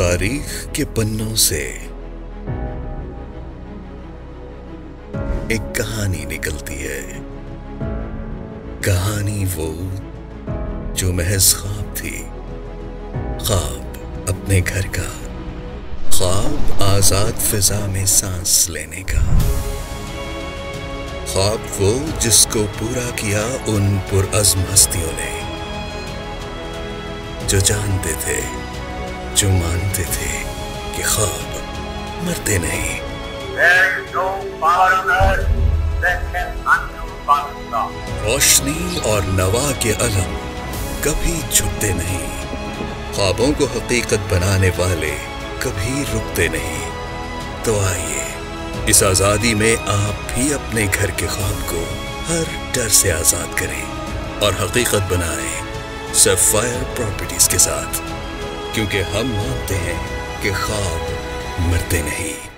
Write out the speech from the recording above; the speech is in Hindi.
तारीख के पन्नों से एक कहानी निकलती है। कहानी वो जो महज ख्वाब थी, ख्वाब अपने घर का, ख्वाब आजाद फिजा में सांस लेने का, ख्वाब वो जिसको पूरा किया उन पुरअज़्म हस्तियों ने जो जानते थे, जो मानते थे कि ख्वाब मरते नहीं। रोशनी और नवा के अलम कभी झुकते नहीं। ख्वाबों को हकीकत बनाने वाले कभी रुकते नहीं। तो आइए, इस आज़ादी में आप भी अपने घर के ख्वाब को हर डर से आज़ाद करें और हकीकत बनाएं सैफायर प्रॉपर्टीज़ के साथ, क्योंकि हम मानते हैं कि ख्वाब मरते नहीं।